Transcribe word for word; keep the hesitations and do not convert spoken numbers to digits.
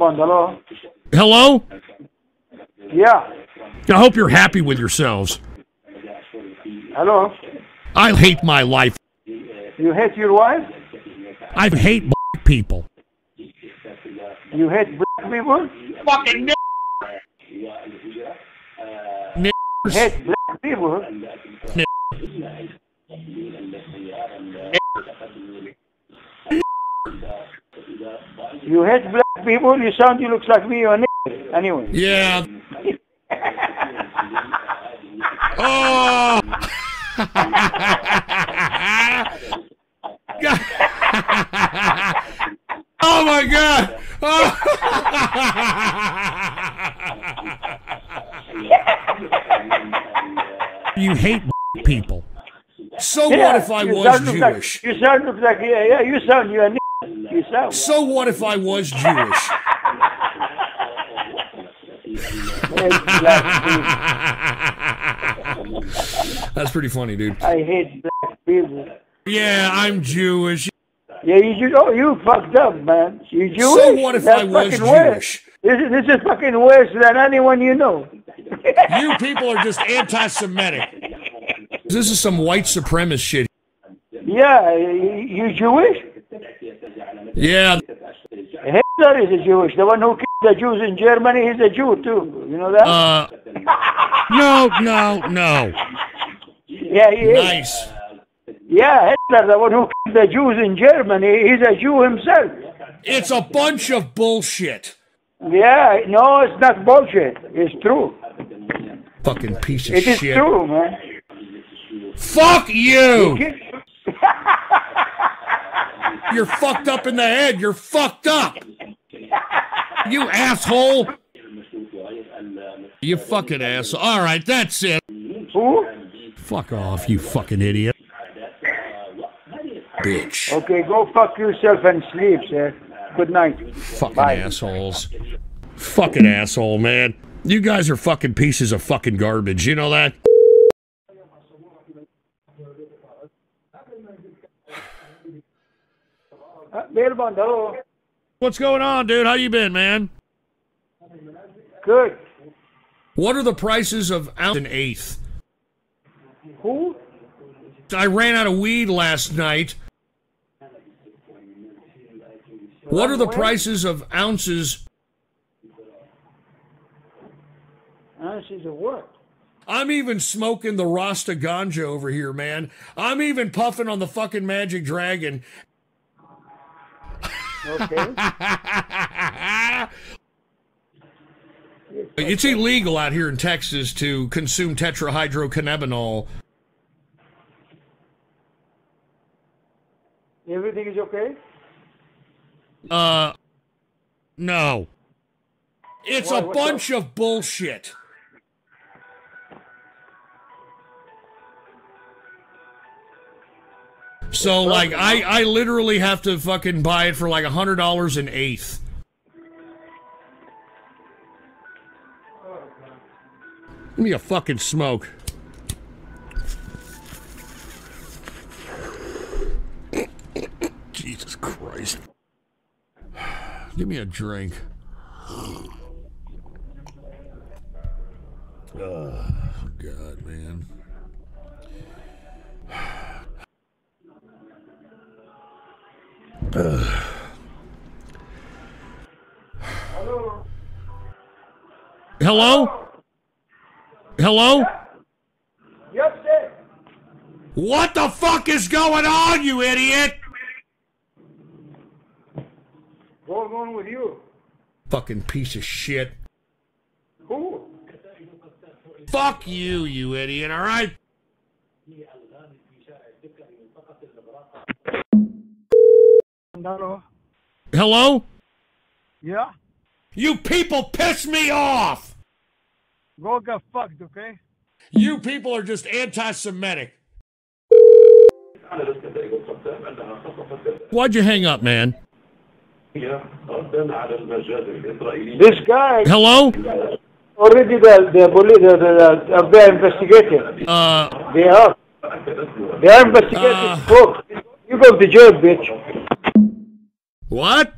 Hello? Hello? Yeah. I hope you're happy with yourselves. Hello? I hate my life. You hate your wife? I hate black people. You hate black people? Fucking n******. Hate black people? N******. You hate black people? You sound, you look like me, or nigger. Anyway. Yeah. Oh! Oh my God! Oh. You hate black people. So yeah, what if I was Jewish? Like, you sound like yeah, yeah. You sound you're a nigger. Yourself. So what if I was Jewish? That's pretty funny, dude. I hate black people. Yeah, I'm Jewish. Yeah, you you, oh, you fucked up, man. You Jewish? So what if That's I was Jewish? Worse. This is, this is fucking worse than anyone you know. You people are just anti-Semitic. This is some white supremacist shit. Yeah, you, you Jewish? Yeah. Hitler is a Jewish. The one who killed the Jews in Germany, he's a Jew too. You know that? Uh, no, no, no. Yeah, he nice. Is. Nice. Yeah, Hitler, the one who killed the Jews in Germany, he's a Jew himself. It's a bunch of bullshit. Yeah, no, it's not bullshit. It's true. Fucking piece of it shit. It is true, man. Fuck you! You're fucked up in the head. You're fucked up. You asshole. You fucking asshole. All right, that's it. Who? Fuck off, you fucking idiot. Bitch. Okay, go fuck yourself and sleep, sir. Good night. Fucking Bye. assholes. Fucking asshole, man. You guys are fucking pieces of fucking garbage. You know that? What's going on, dude? How you been, man? Good. What are the prices of ounce and eighth? Who? I ran out of weed last night. What are the prices of ounces? Ounces of what? I'm even smoking the Rasta ganja over here, man. I'm even puffing on the fucking Magic Dragon. Okay. It's illegal out here in Texas to consume tetrahydrocannabinol. Everything is okay? Uh, no. It's Why, a bunch up? of bullshit. So, like, I, I literally have to fucking buy it for, like, a hundred dollars an eighth. Give me a fucking smoke. Jesus Christ. Give me a drink. Oh, God, man. Uh. Hello? Hello? Hello? Yes, sir. What the fuck is going on, you idiot? What's going on with you? Fucking piece of shit. Who? Fuck you, you idiot, alright? Hello? Hello? Yeah? You people piss me off! Go get fucked, okay? You people are just anti-Semitic. Why'd you hang up, man? Yeah. This guy... Hello? Already the, the police are the, the, the investigating. Uh... They are. They are investigating. Uh, you go to jail, bitch. What?